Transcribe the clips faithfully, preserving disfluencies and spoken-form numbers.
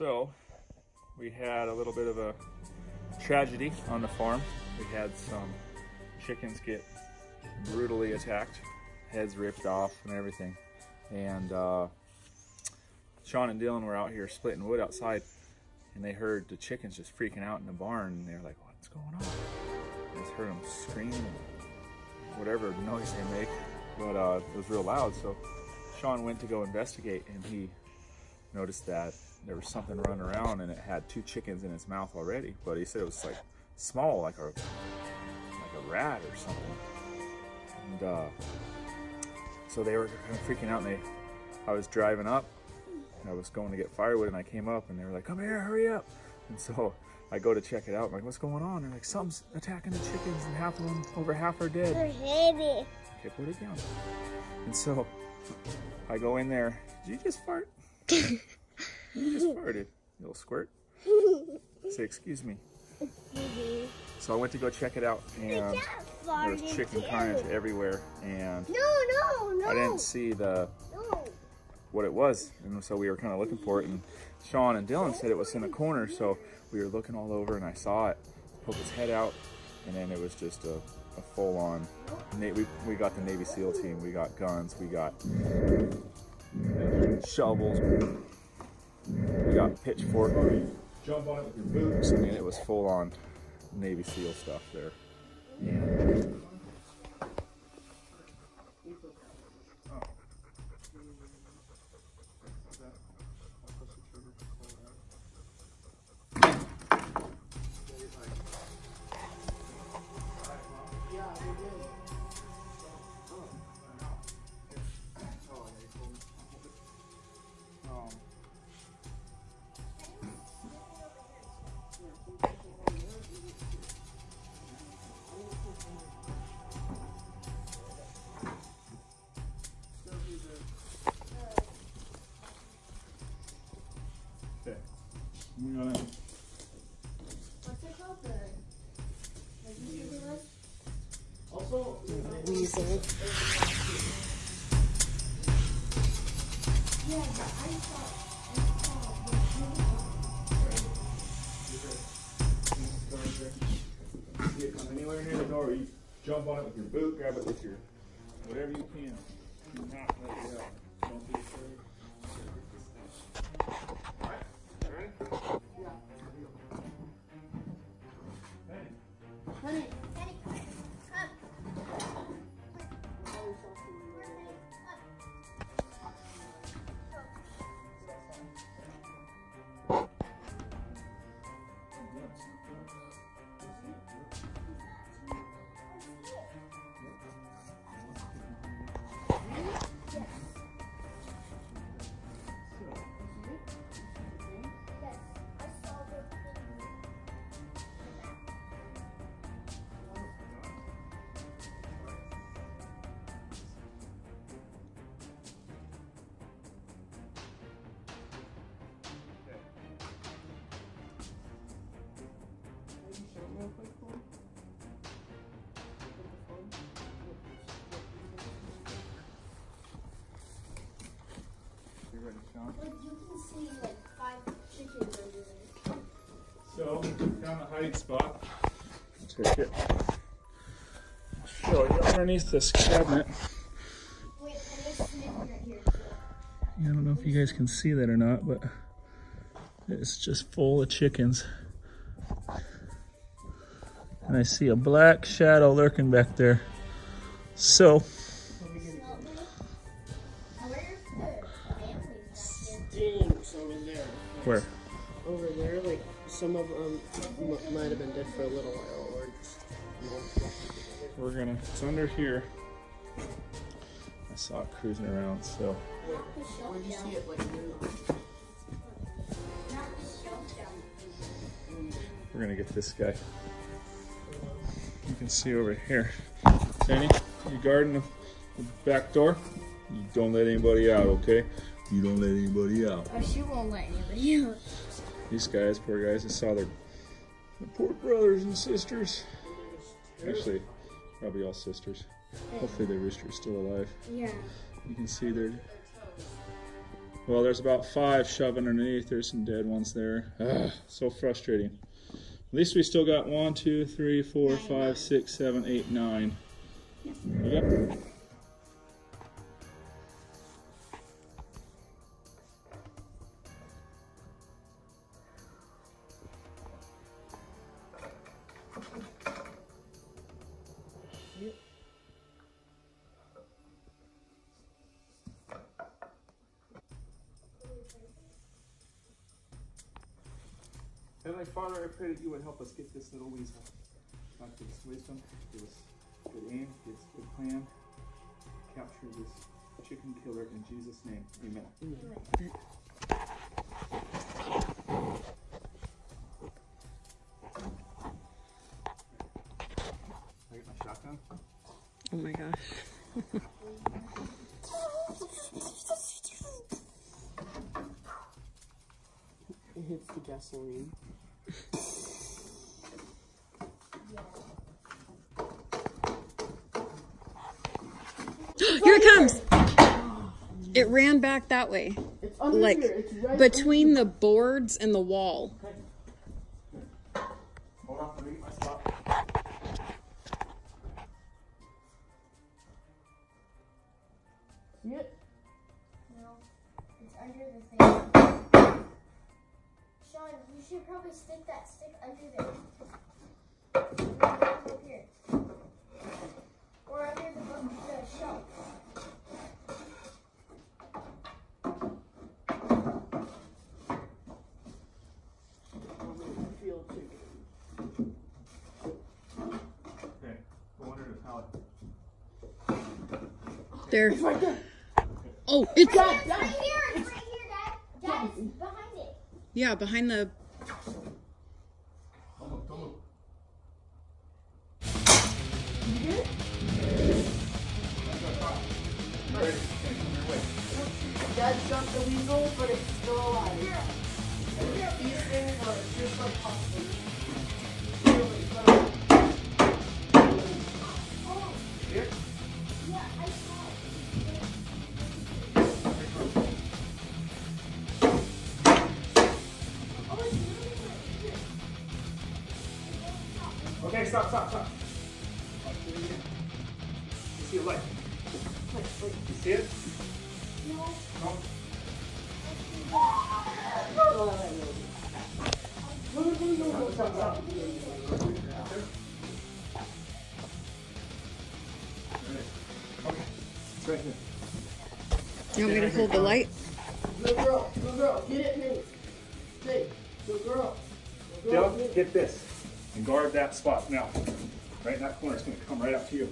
So we had a little bit of a tragedy on the farm. We had some chickens get brutally attacked, heads ripped off and everything. And uh, Sean and Dylan were out here splitting wood outside, and they heard the chickens just freaking out in the barn, and they were like, what's going on? I just heard them screaming, whatever noise they make, but uh, it was real loud. So Sean went to go investigate, and he noticed that there was something running around, and it had two chickens in its mouth already, but he said it was like small, like a, like a rat or something. And uh, so they were kind of freaking out, and they, I was driving up, and I was going to get firewood, and I came up, and they were like, come here, hurry up. And so I go to check it out. I'm like, what's going on? They're like, something's attacking the chickens, and half of them, over half are dead. They're heavy. Okay, put it down. And so I go in there. Did you just fart? You just farted, you little squirt. I say, excuse me. So I went to go check it out, and there was chicken carnage everywhere, and no, no, no. I didn't see the no. what it was, and so we were kind of looking for it, and Sean and Dylan said it was in a corner, so we were looking all over, and I saw it poke its head out, and then it was just a, a full-on, we, we got the Navy SEAL team, we got guns, we got shovels, we got pitchfork, jump on it with your boots. I mean, it was full-on Navy SEAL stuff there. And Wizard. See it come anywhere near the door, you jump on it with your boot, grab it with your whatever you can. Do not let it out. Don't be afraid. Like you can see like five chickens under there. So down the hiding spot. Let's take it. Show you underneath this cabinet. Wait, there's a snake right here. I don't know if you guys can see that or not, but it's just full of chickens. And I see a black shadow lurking back there. So where? Over there, like some of them m might have been dead for a little while, or just, you know. We're gonna, it's under here. I saw it cruising around, so. Where'd you see it, like, we're gonna get this guy. You can see over here. Danny, you guarding the, the back door? You don't let anybody out, okay? You don't let anybody out. Oh, she won't let anybody out. These guys, poor guys, I saw their, their poor brothers and sisters. Actually, probably all sisters. Hopefully their rooster is still alive. Yeah. You can see their Well, there's about five shoved underneath. There's some dead ones there. Ugh, so frustrating. At least we still got one, two, three, four, five, six, seven, eight, nine. Yep. Heavenly Father, I pray that you would help us get this little weasel. God, give us wisdom, give us good aim, give us good plan. Capture this chicken killer in Jesus' name. Amen. Amen. I get my shotgun. Oh my gosh. It hits the gasoline. Here it comes! It ran back that way. It's under like here. It's right between the boards and the wall. Okay. Here. Hold on for me, my spot. See it? No. It's under the thing. Sean, you should probably stick that stick under there. Right here. Or under the book, the shelf. Okay, go under the pallet. There. It's right there. Oh, it's right here. It's right here, it's right here, Dad. Dad, it's behind it. Yeah, behind the. Don't move, don't move. Dad jumped the weasel, but it's still alive. Yeah. These things are just like hostage. Oh. Here? Yeah, I saw it. Okay, stop, stop, stop. You see a light. You see it? No. No. Move, move, move, stop, stop. Okay, it's right here. You want me to hold the light? Little girl, little girl, get it, Nate. Hey, little girl. Little girl, get this. And guard that spot now. Right in that corner, it's going to come right up to you.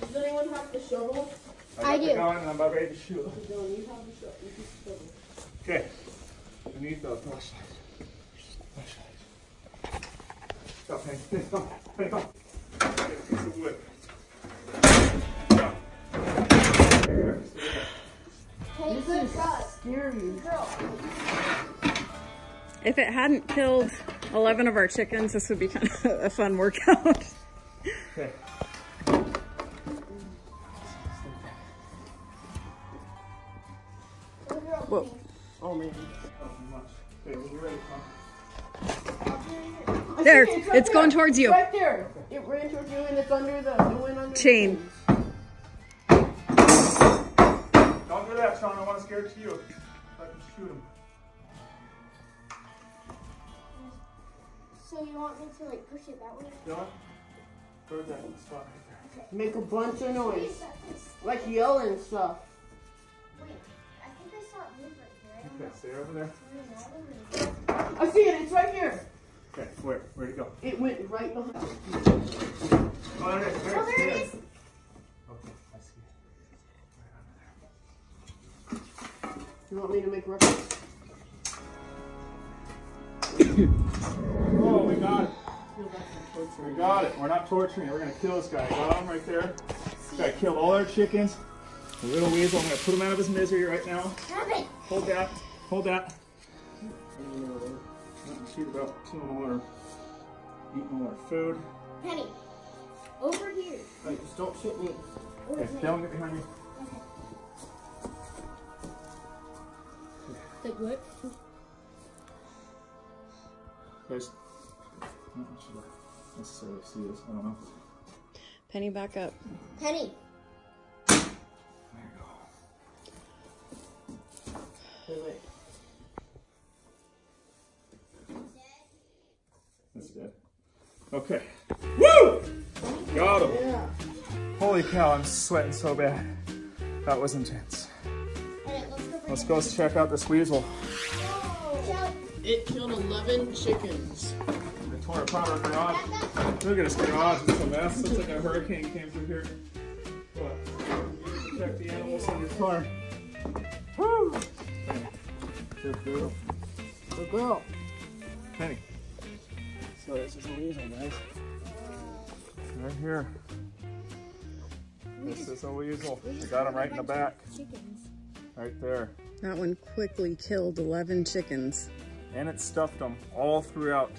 Does anyone have the shovel? I, I do. And I'm about ready to shoot. No, you have the shovel. You can shovel. Okay. I need the flashlight. Flashlight. Stop, hang. Stop. Hang on. Get a piece of wood. Stop. Here. This is scary. If it hadn't killed eleven of our chickens, this would be kind of a fun workout. Okay. Whoa. Oh, man. Okay, we're ready, huh? There, it's, it's right going there. Towards you. It's right there. It ran towards you and it's under the, it went under chain. The don't do that, Sean. I want to scare it to you. I can shoot him. So you want me to like push it that way? No. Put that in the spot right there. Make a bunch of noise. Like yell and stuff. Wait, I think I saw it move right here. Okay, stay over there. I see it, it's right here. Okay, where? Where'd it go? It went right behind. Oh, there it is. There, oh, there it is. Okay, I see it. Right under there. You want me to make reference? Oh, we got it. We got it. We're not torturing it. We're going to kill this guy. Got him right there. Got to kill all our chickens. The little weasel. I'm going to put him out of his misery right now. Hold that. Hold that. She's about killing all our, eating all our food. Penny, over here. Hey, just don't shoot me. Okay, don't get behind me. Okay. that good? Guys, I don't know if necessarily see this. I don't know. Penny, back up. Penny. There you go. Wait, wait. That's dead. Okay. Woo! Got him. Yeah. Holy cow! I'm sweating so bad. That was intense. Let's go check out this weasel. It killed eleven chickens. It tore apart our garage. Look at this garage, it's a mess. Looks like a hurricane came through here. But check the animals in your car. Woo! Good girl. Good girl. Penny. So this is a weasel, guys. Right here. This is a weasel. We got him right in the back. Right there. That one quickly killed eleven chickens. And it stuffed them all throughout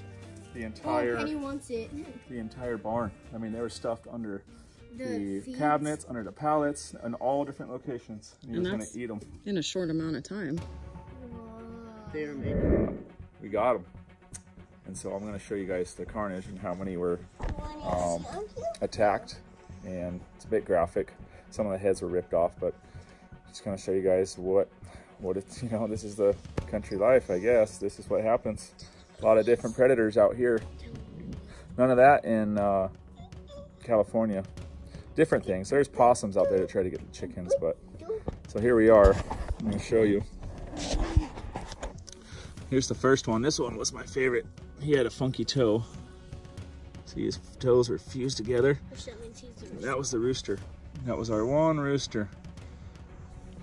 the entire, oh, Penny wants it. the entire barn. I mean, they were stuffed under the, the cabinets, under the pallets, in all different locations. And he and was going to eat them. In a short amount of time. They were made. We got them. And so I'm going to show you guys the carnage and how many were um, attacked. And it's a bit graphic. Some of the heads were ripped off, but just going to show you guys what... what it's, you know, this is the country life, I guess. This is what happens. A lot of different predators out here. None of that in uh, California. Different things. There's possums out there to try to get the chickens, but so here we are. I'm going to show you. Here's the first one. This one was my favorite. He had a funky toe. See, his toes were fused together. That was the rooster. That was our one rooster.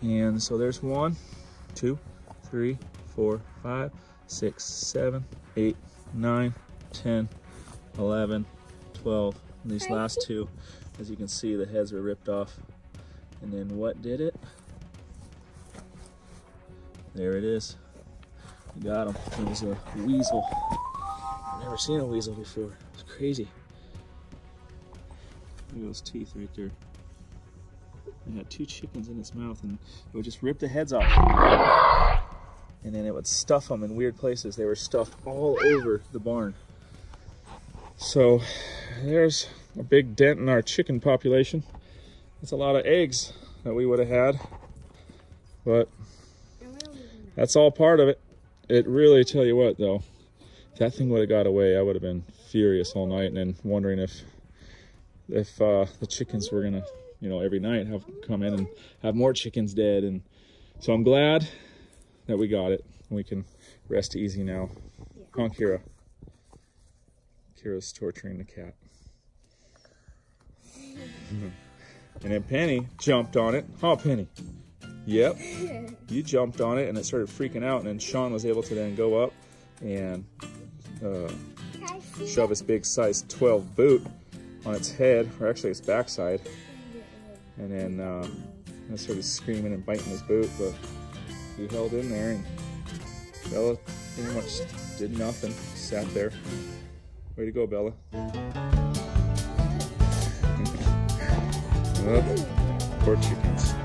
And so there's one. Two, three, four, five, six, seven, eight, nine, ten, eleven, twelve. And these last two, as you can see, the heads were ripped off. And then what did it? There it is. You got him. It was a weasel. I've never seen a weasel before. It's crazy. Look at those teeth right there. It had two chickens in its mouth, and it would just rip the heads off. And then it would stuff them in weird places. They were stuffed all over the barn. So there's a big dent in our chicken population. That's a lot of eggs that we would have had. But that's all part of it. It really, tell you what, though, if that thing would have got away, I would have been furious all night and then wondering if, if uh, the chickens were going to... you know, every night have come in and have more chickens dead. And so I'm glad that we got it. We can rest easy now. Yeah. Come on, Kira. Kira's torturing the cat. And then Penny jumped on it. Oh, Penny. Yep. You jumped on it and it started freaking out. And then Sean was able to then go up and uh, shove his big size twelve boot on its head, or actually its backside. And then uh, I started screaming and biting his boot, but he held in there, and Bella pretty much did nothing, sat there. Way to go, Bella. Oh, poor chickens.